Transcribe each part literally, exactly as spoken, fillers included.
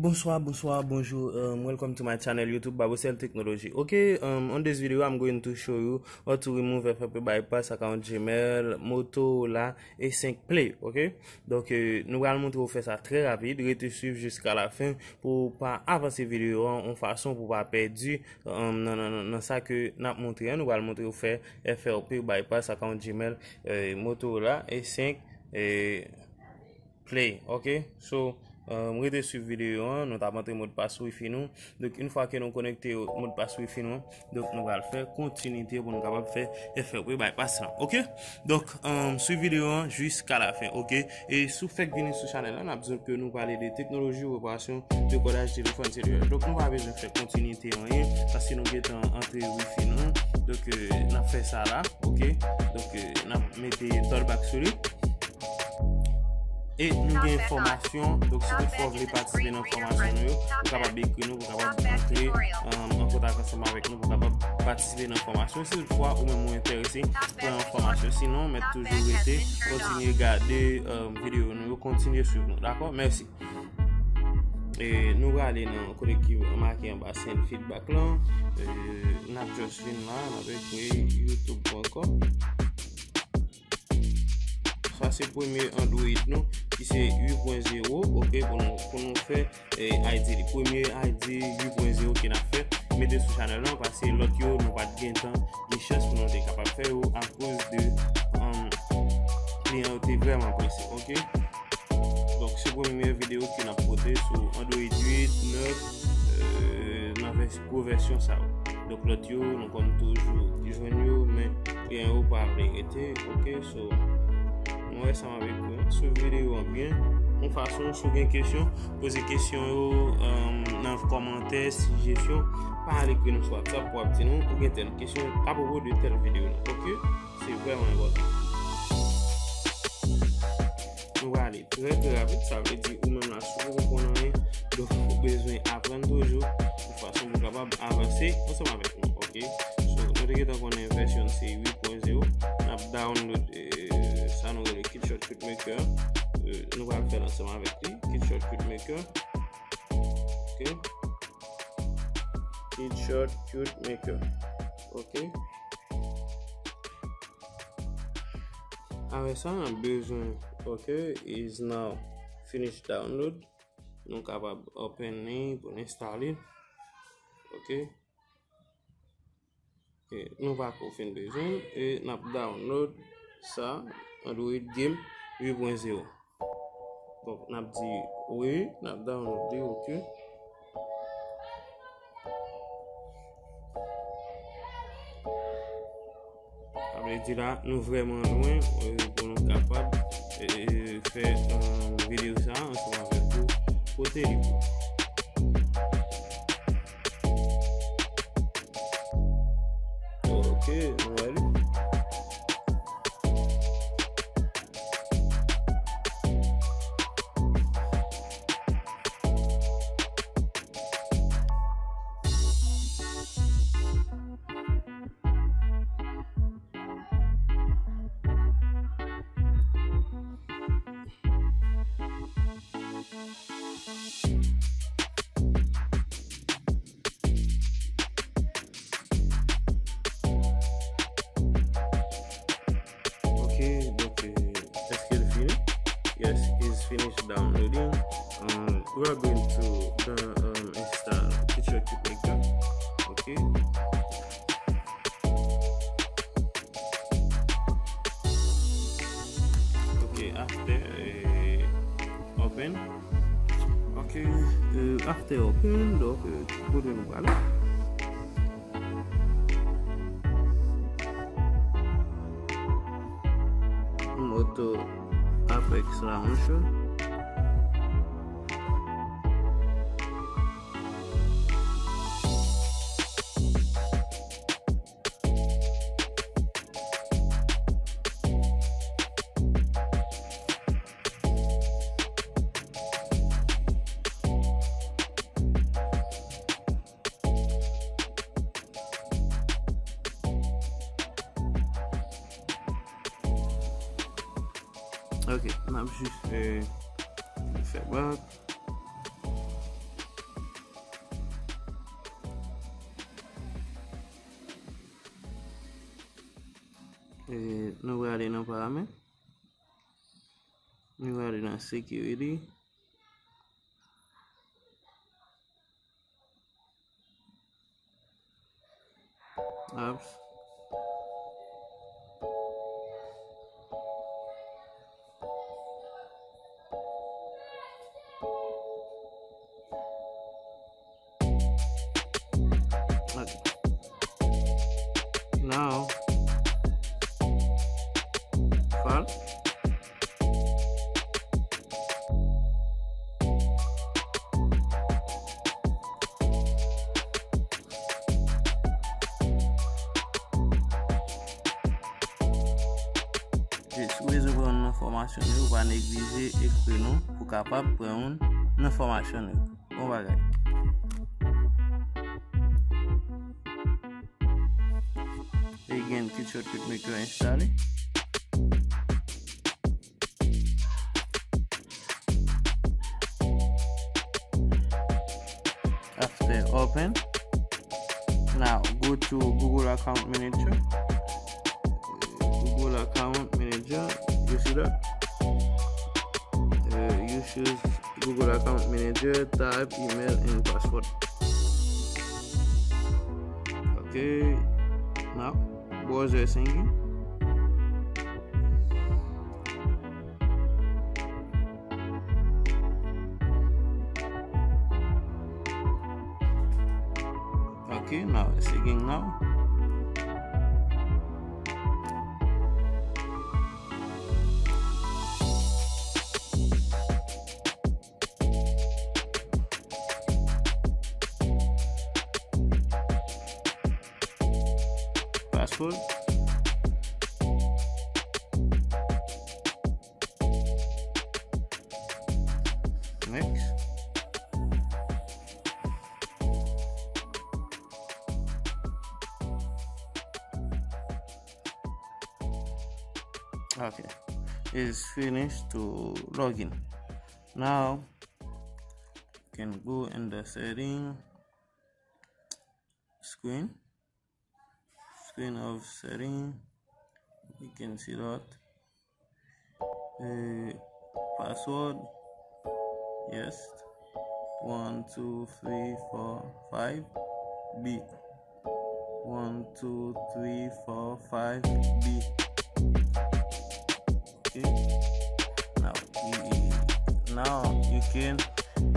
Bonsoir, bonsoir, bonjour, um, welcome to my channel YouTube Babo Cell Technology. Okay, um, on this video I'm going to show you how to remove F R P bypass account Gmail, Moto la E cinq Play. Ok, donc euh, nous allons montrer vous faire ça très rapide. Restez suivre jusqu'à la fin pour pas avancer vidéo en façon pour pas perdre um, non non non ça que n'a montré. Nous allons montrer vous faire F R P bypass account Gmail, euh, Moto la E cinq et Play. Ok, so Um, rete sur vidéo, hein, nous avons montré le mot de passe wifi nous. Donc une fois que nous connecté au mot de passe wifi nous, donc nous allons faire continuité pour nous capable faire F R P bypass. OK? Donc um, sur vidéo jusqu'à la fin. OK? Et sous fait venir sur channel là, on a besoin que nous parler des technologies, opérations, de codage téléphone cellulaire. Donc nous avons besoin de faire continuité hein, parce que nous étant entré wifi nous. Donc euh, on a fait ça là, OK? Donc euh, on a mis des tollbacks sur lui. Et nous avons formation, donc si vous voulez participer à la formation, vous êtes capable d'écrire nous, vous êtes capable d'entrer en contact ensemble avec nous, vous êtes capable de participer à la formation. Si vous êtes ou même vous intéressé pour la formation, sinon, mettez toujours été, continuez à regarder la vidéo, nous continuez à suivre nous, d'accord? Merci. Et nous allons aller dans le collectif marqué en bas, c'est le feedback là. Nous avons juste vu là avec youtube point com. Ça c'est le premier Android nous qui c'est huit point zéro, ok, pour nous, pour nous faire eh, I D, le premier I D huit point zéro qui n'a fait, mettez sur channel là parce que l'autre yo nous pas de gain temps, les chances pour nous être capable de faire à cause de clientèle um, vraiment précis, ok. Donc c'est la première vidéo qui n'a porté sur Android huit, neuf, dans euh, version ça. Donc l'autre yo nous comme toujours toujours mais rien ou pas arrêté, ok, so ouais, ça m'avait pris. Sur vidéo bien. En façon, si vous avez des questions, posez des questions euh, dans les commentaires, suggestions, parlez que nous sur WhatsApp pour obtenir ou bien telle question à propos de telle vidéo. Ok, c'est vraiment important. On va aller très très rapide, ça veut dire ou même la soupe qu'on a rien. Donc, vous avez besoin d'apprendre toujours de façon pour capable d'avancer ensemble avec nous. Ok, so, nous regardons la version huit point zéro, on a download. Ça nous le Cutie Short Cute Maker, euh, nous allons faire ensemble avec lui, Cutie Short Cute Maker, ok, Cutie Short Cute Maker, ok. Avec ça, on a besoin, ok, is now finished download, donc on va open pour installer, ok. Et nous va pour faire besoin et on a download ça. Android game huit point zéro. Donc, on a dit oui, on a dit ok. Après, dit là, nous vraiment loin euh, pour nous capables de euh, faire une euh, vidéo ça ensemble avec vous pour téléphone. Ok, on va aller. Finish downloading. Um, we are going to the, um, install Cutie Short Cute Maker. Okay. Okay. After uh, open. Okay. Uh, after open, donc uh, pour le voilà. Moto apex launcher. Ok, on a juste fait back. Et nous allons aller dans paramètres, nous allons aller dans security, apps, now false, yes, we will run information nous va négliger et que nous pour capable prendre une information on va regarder. Again, Cutie Short Cute Maker installé. After open, now go to Google Account Manager. Google Account Manager, you see that? Uh, you choose Google Account Manager, type email and password. Okay, now. Browser singing. Okay, now it's singing now. Password. Next. Okay, it's finished to login. Now you can go in the setting screen. Screen of setting, you can see that uh, password, yes, one two three four five B, one two three four five B. Okay, now you, now you can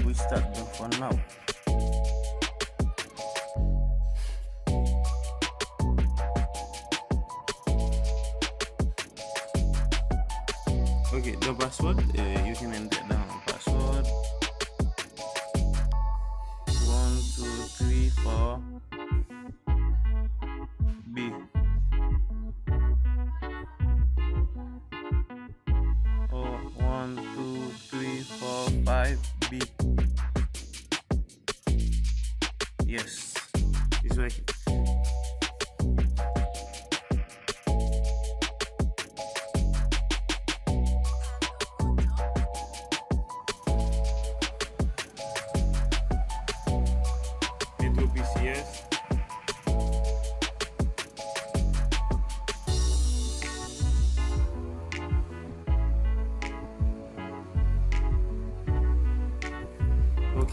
restart the phone now. Okay, the password, uh, you can enter the password one two three four B. Or one two three four five B. Yes, it's working. Yes.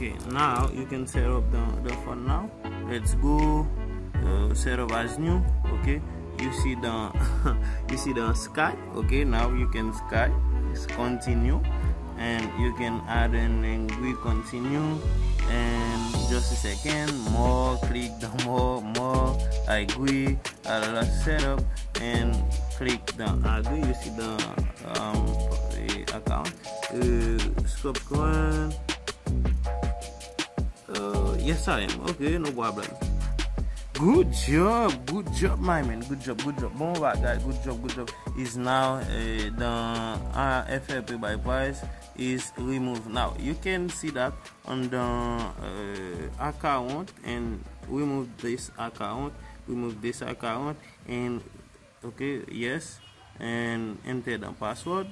Okay, now you can set up the, the phone now. Let's go uh, set up as new. Okay, you see the you see the sky. Okay, now you can sky. It's continue, and you can add an and we continue. And just a second, more click the more more I agree, a lot of setup, and click the agree. You see the um account uh, scope coin. Uh, yes, I am okay, no problem. Good job, good job, my man. Good job, good job. Bon, right, guys. Good job, good job. Is now uh, the uh, F R P bypass is removed. Now you can see that on the uh, account, and remove this account, remove this account, and okay, yes, and enter the password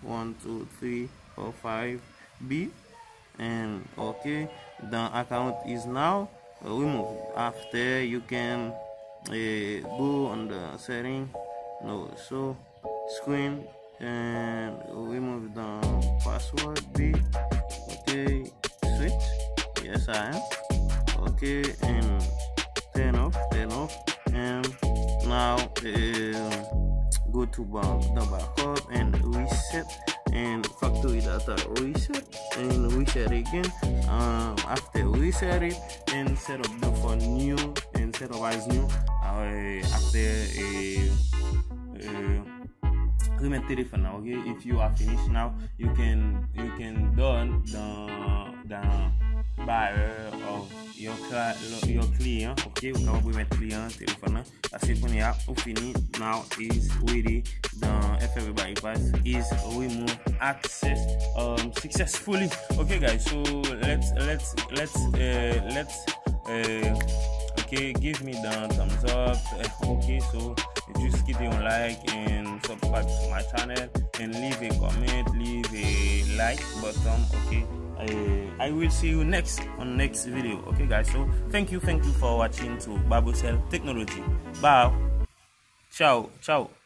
one two three four five B, and okay, the account is now removed. After you can uh, go on the setting no. So screen and remove the password B. Okay, switch, yes I am. Okay, and turn off, turn off, and now uh, go to the backup and reset and factory data reset and reset again. Um, after reset it and set up the phone new and set up as new. Uh, after a uh, remake telephone now. Okay, if you are finished now, you can you can done the the buyer of your your client. Okay, we can remake client telephone. As you can have fini now is ready. The F R P bypass is remove access um successfully. Okay guys, so let's let's let's uh, let's uh, okay, give me the thumbs up. Okay, so just give me a like and subscribe to my channel and leave a comment, leave a like button. Okay, I, I will see you next on next video. Okay guys, so thank you, thank you for watching to Babo Cell Technology. Bye, ciao, ciao.